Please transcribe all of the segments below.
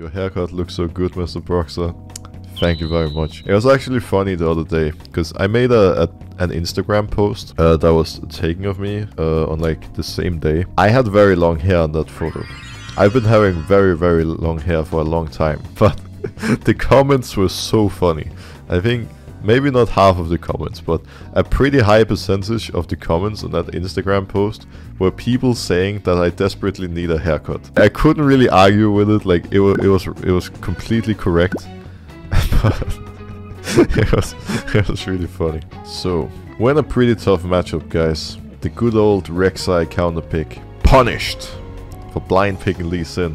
Your haircut looks so good, Mr. Broxah. Thank you very much. It was actually funny the other day, because I made an Instagram post that was taken of me on like the same day. I had very long hair on that photo. I've been having very, very long hair for a long time, but the comments were so funny. I think maybe not half of the comments, but a pretty high percentage of the comments on that Instagram post were people saying that I desperately need a haircut. I couldn't really argue with it, like it was completely correct. But it was really funny. So, when a pretty tough matchup, guys. The good old Rek'Sai counter pick. Punished for blind picking Lee Sin.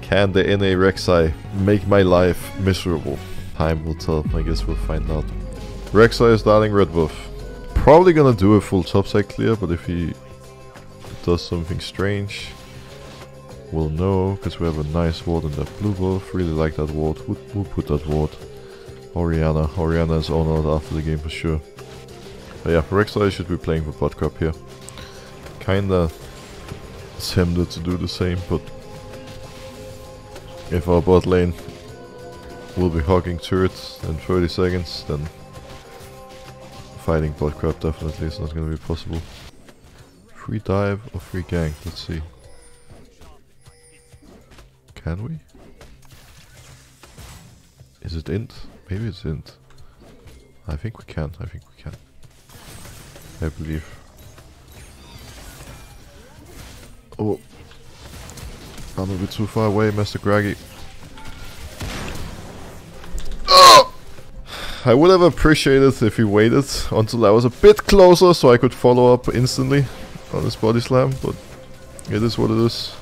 Can the NA Rek'Sai make my life miserable? Time will tell. I guess we'll find out. Rek'Sai is starting Red Wolf. Probably gonna do a full topside clear, but if he does something strange, we'll know, because we have a nice ward in that blue buff. Really like that ward. We'll put that ward. Orianna. Orianna is honored after the game for sure. But yeah, Rek'Sai should be playing for bot cup here. Kinda tempted to do the same, but if our bot lane will be hogging turrets in 30 seconds, then fighting bot crap definitely is not going to be possible. Free dive or free gank? Let's see. Can we? Is it int? Maybe it's int. I think we can. I think we can. I believe. Oh. I'm a bit too far away, Master Graggy. I would have appreciated if he waited until I was a bit closer so I could follow up instantly on his body slam, but it is what it is.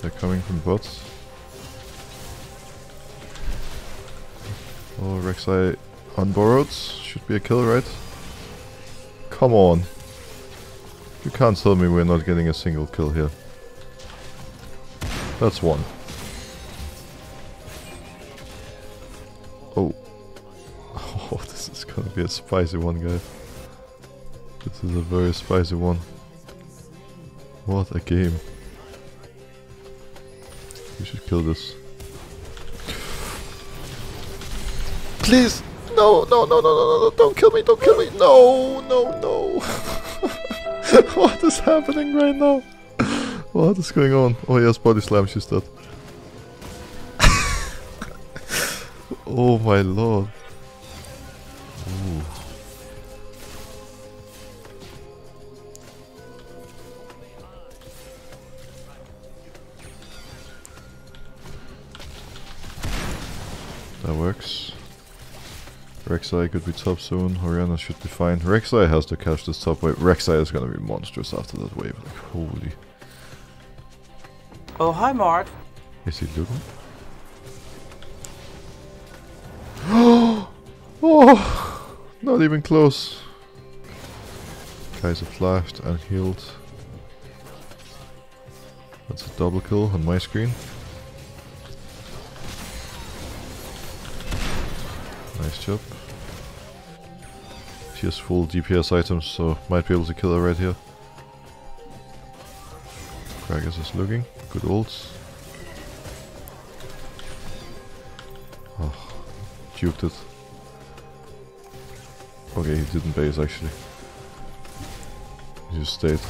They're coming from bots. Oh, Rek'Sai unborrowed. Should be a kill, right? Come on. You can't tell me we're not getting a single kill here. That's one. Oh. Oh, this is gonna be a spicy one, guys. This is a very spicy one. What a game. We should kill this. Please! No, no, no, no, no, no, don't kill me, don't kill me! No, no, no! What is happening right now? What is going on? Oh yes, body slam, she's dead. Oh my lord. Ooh. That works. Rek'Sai could be top soon, Orianna should be fine. Rek'Sai has to catch this top wave. Rek'Sai is gonna be monstrous after that wave, like holy. Oh hi Mark! Is he looking? Oh! Not even close! Kaiser flashed and healed. That's a double kill on my screen. Nice job. She has full DPS items, so might be able to kill her right here. Gragas is looking. Good ults. Oh, duped it. Okay, he didn't base actually. He just stayed.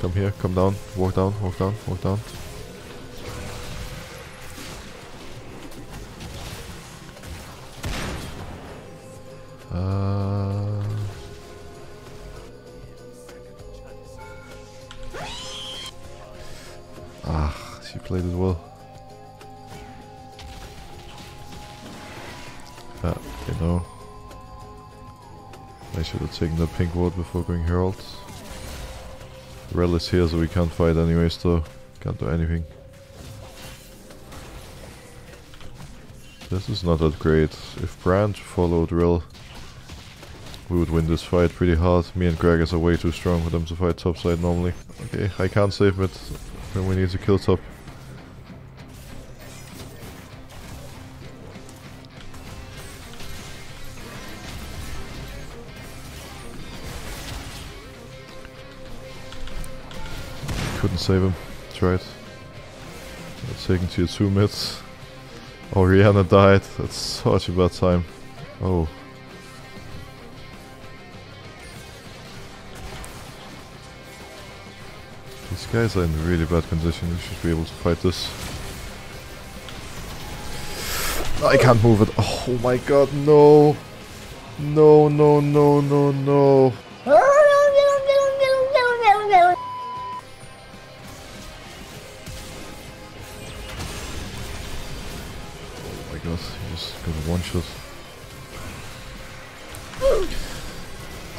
Come here, come down, walk down, walk down, walk down. Ah, she played it well. You know, I should have taken the pink ward before going herald. Rell is here, so we can't fight anyways, though. Can't do anything. This is not that great. If Brand followed Rell, we would win this fight pretty hard. Me and Gragas are way too strong for them to fight topside normally. Okay, I can't save mid. Then we need to kill top. couldn't save him. That's right. Taking to your two mids. Orianna died. That's such a bad time. Oh. These guys are in really bad condition. We should be able to fight this. I can't move it. Oh my god, no. No, no, no, no, no.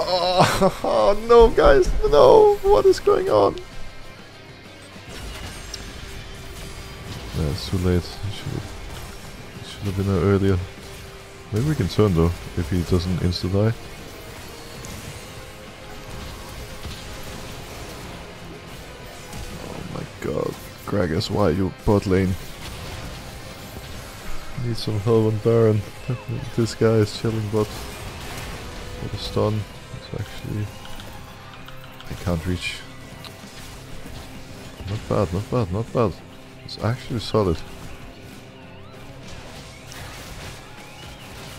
Oh no, guys, no! What is going on? Yeah, it's too late. Should have been there earlier. Maybe we can turn though if he doesn't insta die. Oh my god, Gragas, why you bot lane? Need some help on Baron. This guy is chilling, but what a stun. It's actually... I can't reach. Not bad, not bad, not bad. It's actually solid.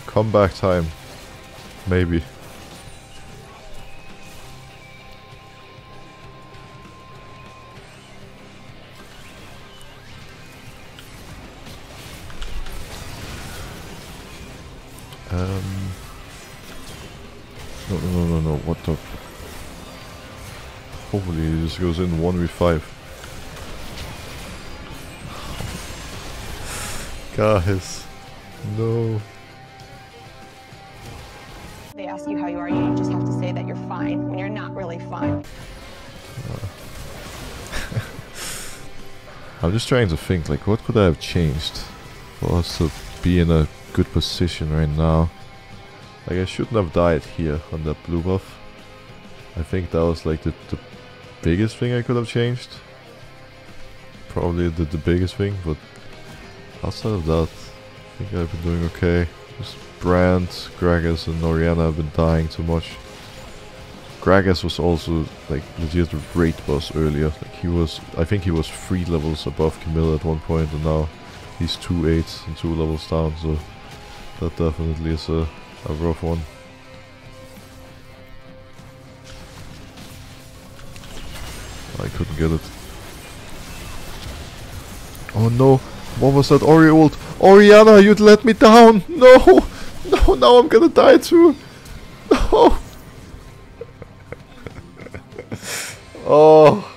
Comeback time. Maybe. No, what the... Hopefully he just goes in 1v5. Guys, no. They ask you how you are, you just have to say that you're fine, when you're not really fine. I'm just trying to think, like, what could I have changed for us to be in a good position right now? Like, I shouldn't have died here on that blue buff. I think that was like the biggest thing I could have changed. Probably the biggest thing, but outside of that, I think I've been doing okay. Just Brand, Gragas and Orianna have been dying too much. Gragas was also like legit raid boss earlier. Like he was, I think he was 3 levels above Camilla at one point, and now he's 2-8 and 2 levels down, so that definitely is a rough one. I couldn't get it. Oh no! What was that Ori ult? Orianna, you'd let me down! No! No, now I'm gonna die too! No! Oh!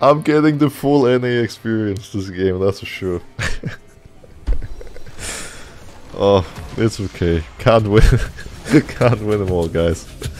I'm getting the full NA experience this game, that's for sure. Oh, it's okay. Can't win. Can't win them all, guys.